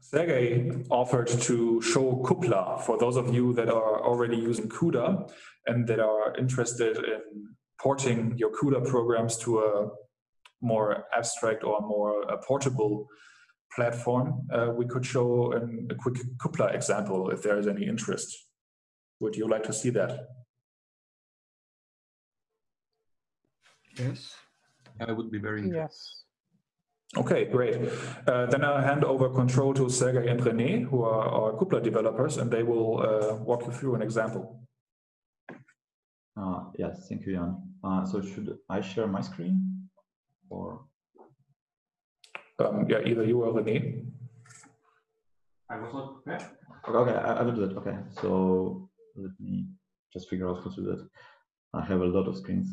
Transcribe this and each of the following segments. Sergei offered to show Cupla for those of you that are already using CUDA and that are interested in porting your CUDA programs to a more abstract or more portable platform. We could show a quick Cupla example if there is any interest. Would you like to see that? Yes, I would be very interested. Yes. Okay, great. Then I'll hand over control to Sergei and René, who are our Cupla developers, and they will walk you through an example. Yes, thank you, Jan. So should I share my screen? Or yeah, either you or René. I was not prepared. Okay, I will do that. Okay, so let me just figure out how to do that. I have a lot of screens.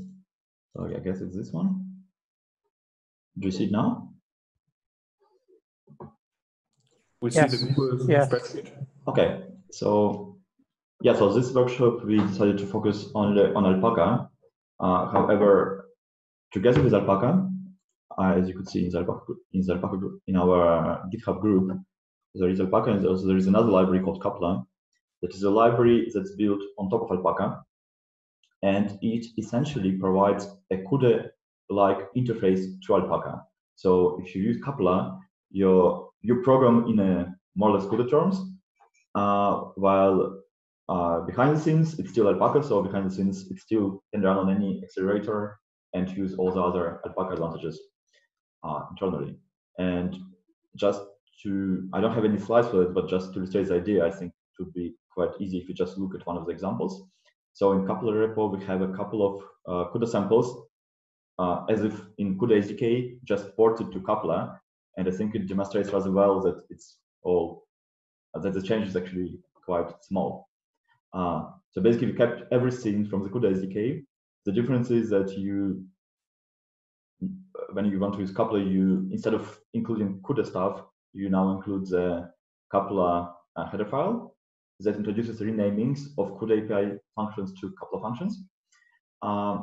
So I guess it's this one. Do you see it now? We see the Google spreadsheet. Okay, so yeah, so this workshop we decided to focus on alpaka. However, together with alpaka, as you could see in the alpaka group, in our GitHub group, there is alpaka, and also there is another library called Cupla. That is a library that's built on top of alpaka, and it essentially provides a CUDA-like interface to alpaka. So if you use Cupla, you program in a more or less CUDA terms, while behind the scenes it's still alpaka. So behind the scenes it still can run on any accelerator and use all the other alpaka advantages internally. And just to, I don't have any slides for it, but just to illustrate the idea, I think it would be quite easy if you just look at one of the examples. So in Cupla repo, we have a couple of CUDA samples, as if in CUDA SDK, just ported to Cupla. And I think it demonstrates rather well that it's all, that the change is actually quite small. So basically, we kept everything from the CUDA SDK. The difference is that when you want to use Cupla, you, instead of including CUDA stuff, you now include the Cupla header file that introduces renamings of CUDA API functions to Cupla functions. I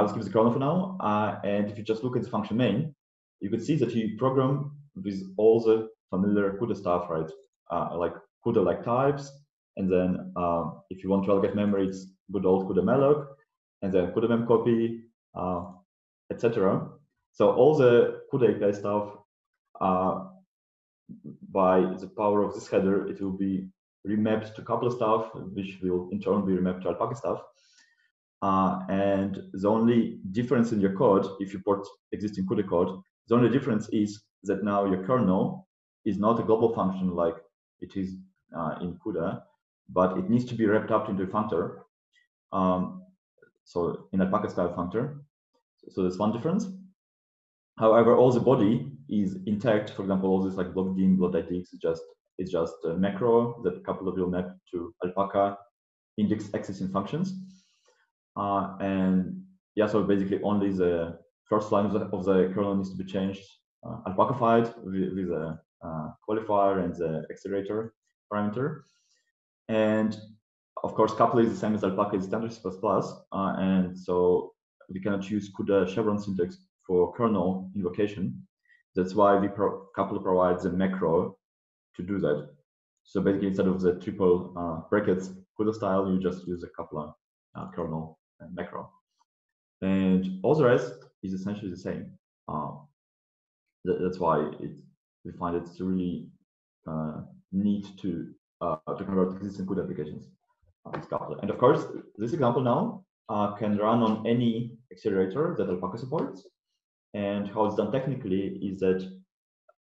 will skip the chrono for now. And if you just look at the function main, you could see that you program with all the familiar CUDA stuff, right? Like CUDA-like types. And then if you want to allocate memory, it's good old CUDA malloc, and then CUDA mem copy, etc. So all the CUDA API stuff, by the power of this header, it will be remapped to Cupla stuff, which will in turn be remapped to alpaka stuff. And the only difference in your code, if you port existing CUDA code, the only difference is that now your kernel is not a global function like it is in CUDA, but it needs to be wrapped up into a functor. So in alpaka style functor. So that's one difference. However, all the body is intact. For example, all this like blockdim, block.idx is just a macro that Cupla will map to alpaka index accessing functions. And yeah, so basically only the first line of the kernel needs to be changed, alpakafied with a qualifier and the accelerator parameter. And of course, Cupla is the same as alpaka in standard C++, and so we cannot use CUDA chevron syntax for kernel invocation. That's why Cupla provides a macro to do that. So basically, instead of the triple brackets CUDA style, you just use a Cupla kernel and macro, and all the rest is essentially the same. That's why we find it's really neat to convert existing CUDA applications with Cupla. And of course, this example now can run on any accelerator that alpaka supports. And how it's done technically is that,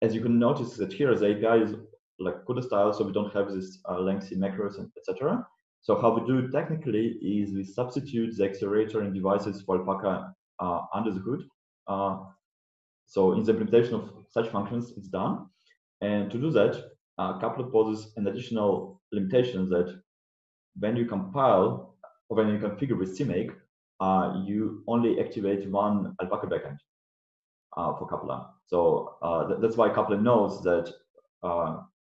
as you can notice, that here the API is like CUDA style, so we don't have this lengthy macros and etc. So how we do it technically is we substitute the accelerator and devices for alpaka under the hood. So in the implementation of such functions, it's done. And to do that, Cupla poses an additional limitation that when you compile or when you configure with CMake, you only activate one alpaka backend for Cupla. So that's why Cupla knows that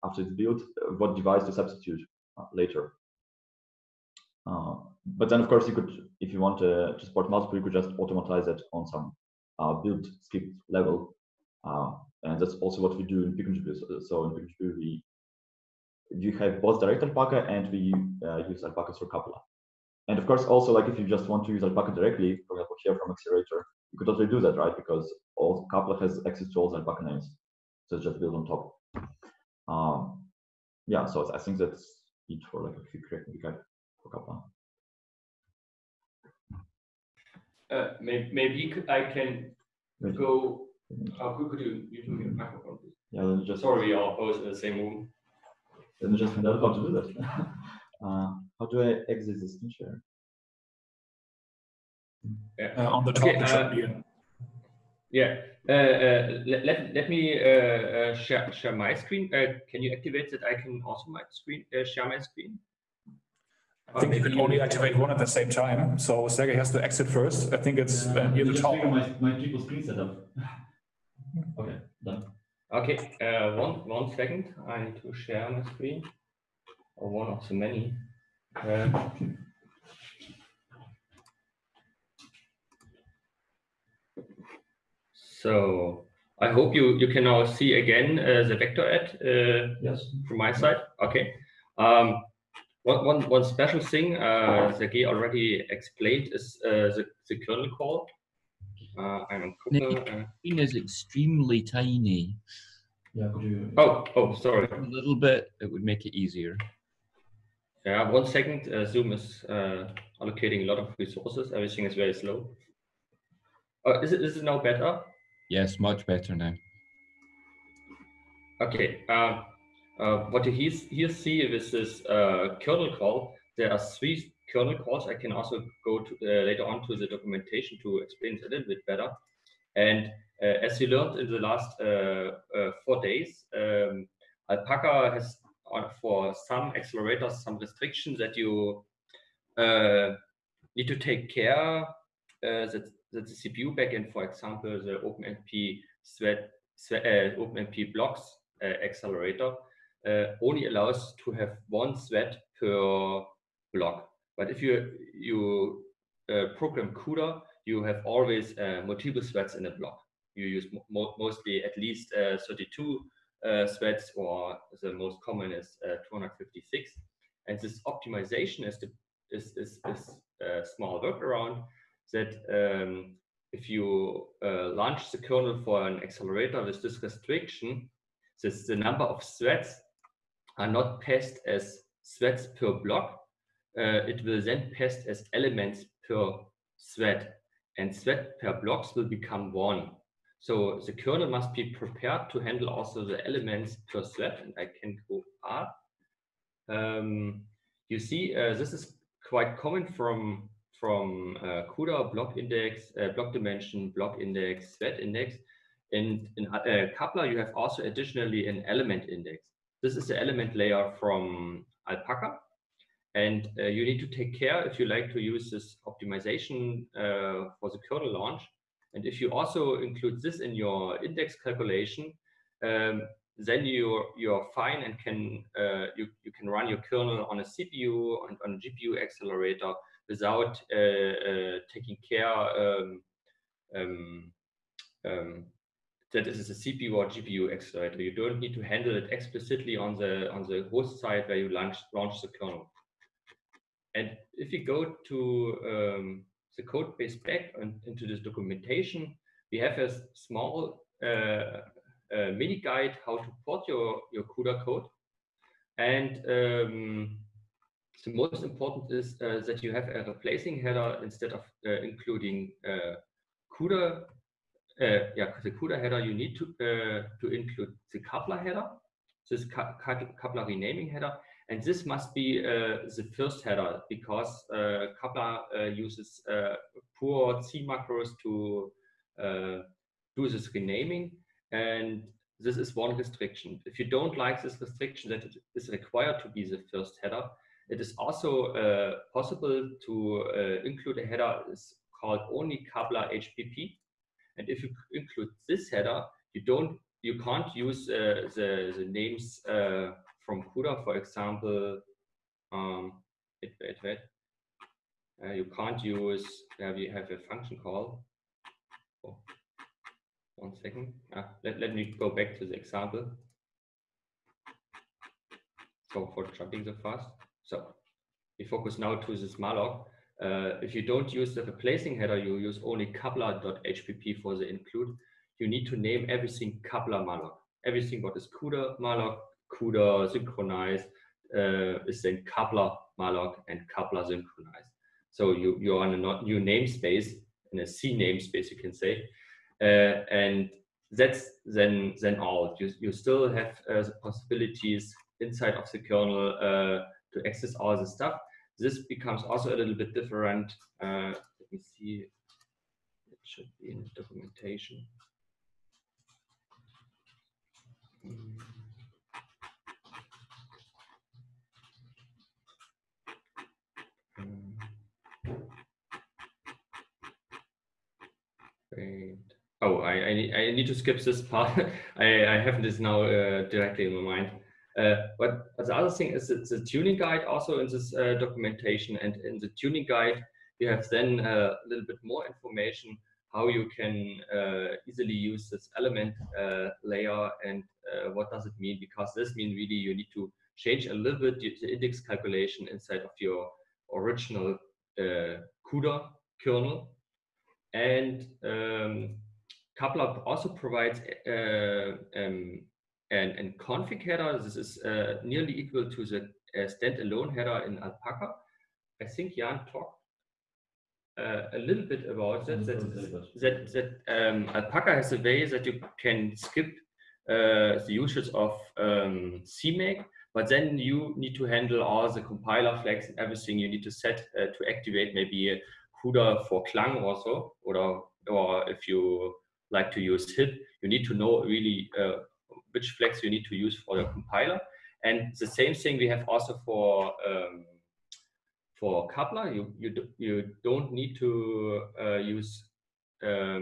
after it's built, what device to substitute later. But then, of course, you could, if you want to support multiple, you could just automatize it on some build script level And that's also what we do in PGP. So in PGP, you have both direct alpaka and we use alpaka through Cupla. And of course, also, like if you just want to use alpaka directly, for example, here from Accelerator, you could also do that, right? Because all Cupla has access to all the alpaka names. So it's just built on top. Yeah, so I think that's it for like a quick recap for Cupla. Maybe I can go. How could you do your microphone? Yeah, then just sorry, we are both in the same room. Then just find out how to do that. How do I exit this screen share? Yeah. On the top. Okay, yeah. Let me share my screen. Can you activate that? I can also share my screen. I think you can only activate one at the same time. So Sergei has to exit first. I think it's near the top. My triple screen setup. Okay, done. Okay, one second. I need to share my screen. Or one of so many. So I hope you can now see again the vector add. Yes. From my side. Okay. One special thing Sergei already explained is the kernel call. I'm Cupla. Is extremely tiny. Yeah. Could you... Oh, sorry. A little bit. It would make it easier. Yeah. One second. Zoom is allocating a lot of resources. Everything is very slow. Is it now better? Yes, much better now. Okay. What you here see with this kernel call, there are three kernel calls. I can also go to, later on to the documentation to explain it a little bit better. And as you learned in the last 4 days, alpaka has for some accelerators some restrictions that you need to take care that the CPU backend, for example, the OpenMP OpenMP blocks accelerator. Only allows to have one thread per block, but if you program CUDA, you have always multiple threads in a block. You use mostly at least 32 threads, or the most common is 256. And this optimization is a small workaround that if you launch the kernel for an accelerator with this restriction, this the number of threads are not passed as threads per block. It will then passed as elements per thread, and thread per blocks will become one. So the kernel must be prepared to handle also the elements per thread, and I can go up. You see, this is quite common from CUDA block index, block dimension, block index, thread index. And in Cupla, you have also additionally an element index. This is the element layer from alpaka, and you need to take care if you like to use this optimization for the kernel launch. And if you also include this in your index calculation, then you're fine and can you can run your kernel on a CPU and on a GPU accelerator without taking care. That is a CPU or GPU accelerator. You don't need to handle it explicitly on the host side where you launch the kernel. And if you go to the code base back and into this documentation, we have a small mini guide how to port your CUDA code. And the most important is that you have a replacing header instead of including CUDA. The CUDA header, you need to include the Cupla header, this Cupla renaming header, and this must be the first header because Cupla uses poor C macros to do this renaming, and this is one restriction. If you don't like this restriction that it is required to be the first header, it is also possible to include a header is called only Cupla HPP. And if you include this header, you can't use the names from CUDA. For example, you can't use. We have a function call. Oh. One second. Let me go back to the example. So for jumping so fast. So we focus now to this malloc. If you don't use the replacing header, you use only cupla.hpp for the include, you need to name everything Cupla malloc. Everything what is CUDA malloc, CUDA synchronized, is then Cupla malloc and Cupla synchronized. So you are on a new namespace, in a C namespace, you can say. And that's then all. You still have the possibilities inside of the kernel to access all the stuff. This becomes also a little bit different. Let me see, it should be in the documentation. Great. Oh, I need to skip this part. I have this now directly in my mind. But the other thing is the tuning guide also in this documentation, and in the tuning guide you have then a little bit more information how you can easily use this element layer and what does it mean, because this means really you need to change a little bit the index calculation inside of your original CUDA kernel. And Cupla also provides and config header. This is nearly equal to the standalone header in alpaka. I think Jan talked a little bit about that. Alpaka has a way that you can skip the usage of CMake, but then you need to handle all the compiler flags and everything you need to set to activate maybe CUDA for Clang also, or if you like to use HIP, you need to know really which flags you need to use for your compiler. And the same thing we have also for Cupla. You don't need to use a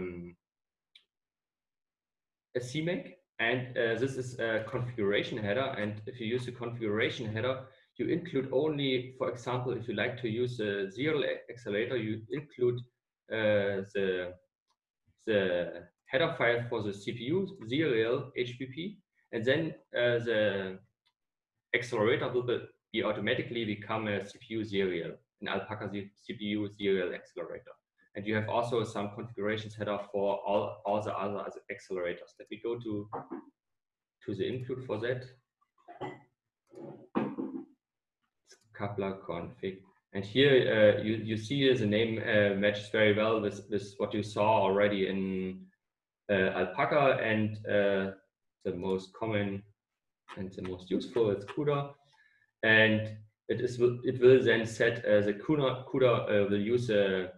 CMake, and this is a configuration header. And if you use a configuration header, you include only, for example, if you like to use a serial accelerator, you include the header file for the CPU, serial HPP, and then the accelerator will be automatically become a CPU serial, an alpaka CPU serial accelerator. And you have also some configurations header for all the other accelerators. Let me go to the include for that. Cupla config. And here you see the name matches very well with what you saw already in alpaka, and the most common and the most useful is CUDA, and it will then set the CUDA will use a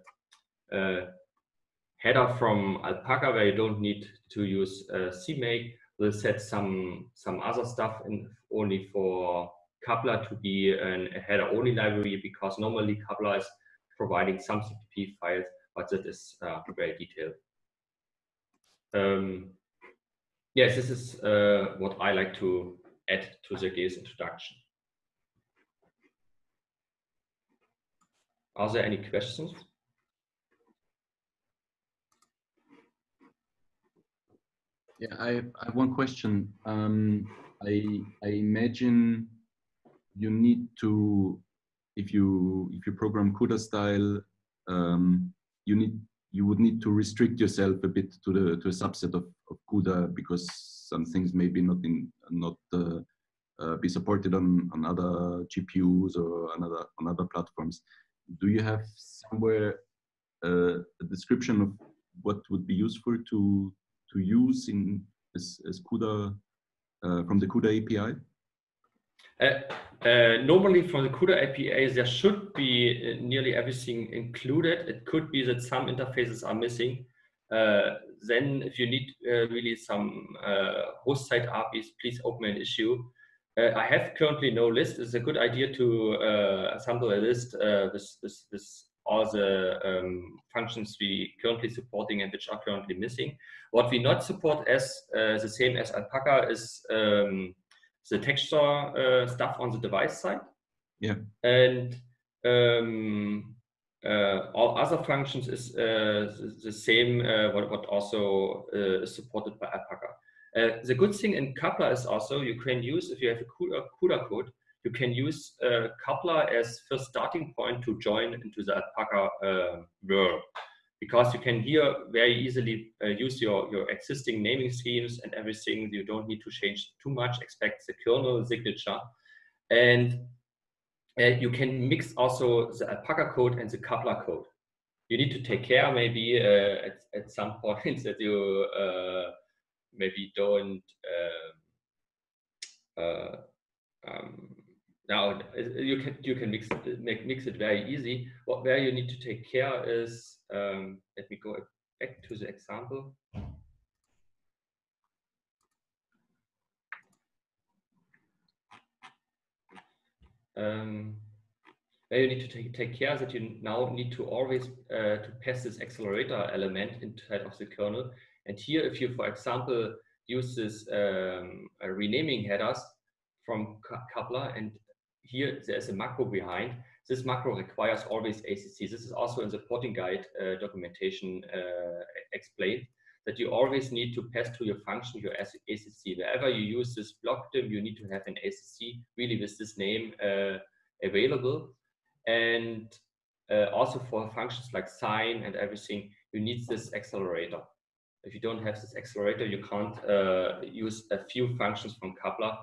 header from alpaka where you don't need to use CMake. Will set some other stuff in only for Cupla to be a header-only library, because normally Cupla is providing some CPP files, but that is very detailed. Yes, this is what I like to add to Sergei's introduction. Are there any questions? Yeah, I have one question. I imagine you need to, if you program CUDA style, you would need to restrict yourself a bit to a subset of CUDA, because some things maybe not be supported on other GPUs or on other platforms. Do you have somewhere a description of what would be useful to use in as CUDA from the CUDA API? Normally from the CUDA API there should be nearly everything included. It could be that some interfaces are missing. Then if you need really some host-side APIs, please open an issue. I have currently no list. It's a good idea to assemble a list with all the functions we currently supporting and which are currently missing. What we not support as the same as alpaka is the texture stuff on the device side, yeah, and all other functions is the same what also is supported by alpaka. The good thing in Cupla is also you can use, if you have a CUDA code, you can use Cupla as first starting point to join into the alpaka world, because you can here very easily use your existing naming schemes and everything. You don't need to change too much, except the kernel signature. And you can mix also the alpaka code and the Cupla code. You need to take care maybe at some point that you maybe don't now you can mix it very easy. Where you need to take care is let me go back to the example. Where you need to take care that you now need to always to pass this accelerator element inside of the kernel. And here, if you, for example, use this renaming headers from Cupla, and here there's a macro behind. This macro requires always ACC. This is also in the porting guide documentation explained, that you always need to pass to your function your ACC. Wherever you use this block div, you need to have an ACC really with this name available. And also for functions like sign and everything, you need this accelerator. If you don't have this accelerator, you can't use a few functions from Cupla.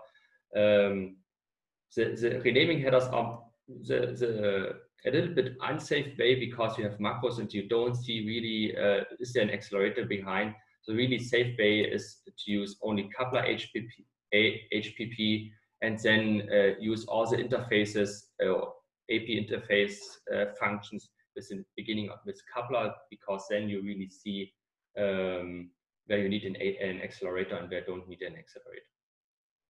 The renaming headers are a little bit unsafe way, because you have macros and you don't see really is there an accelerator behind. The really safe way is to use only Cupla HPP and then use all the interfaces, AP interface functions within the beginning with Cupla, because then you really see where you need an accelerator and where don't need an accelerator.